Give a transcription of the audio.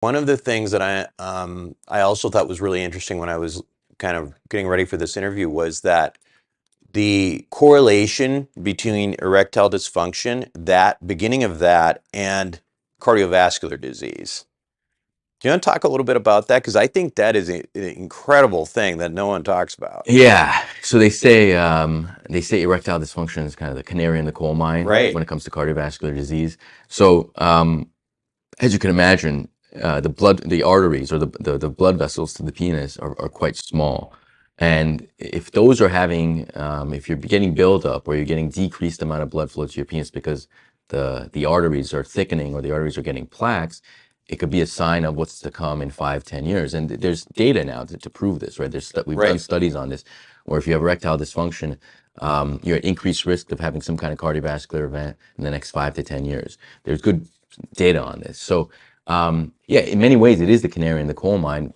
One of the things that I also thought was really interesting when I was kind of getting ready for this interview was that the correlation between erectile dysfunction, that beginning of that, and cardiovascular disease. Do you want to talk a little bit about that? Because I think that is an incredible thing that no one talks about. Yeah. So they say erectile dysfunction is kind of the canary in the coal mine, right, when it comes to cardiovascular disease. So as you can imagine, the arteries or the blood vessels to the penis are quite small. And if those are having, if you're getting buildup or you're getting decreased amount of blood flow to your penis because the arteries are thickening or the arteries are getting plaques, it could be a sign of what's to come in 5, 10 years. And there's data now to prove this, right? We've done studies on this, where if you have erectile dysfunction, you're at increased risk of having some kind of cardiovascular event in the next 5 to 10 years. There's good data on this. So yeah, in many ways, it is the canary in the coal mine.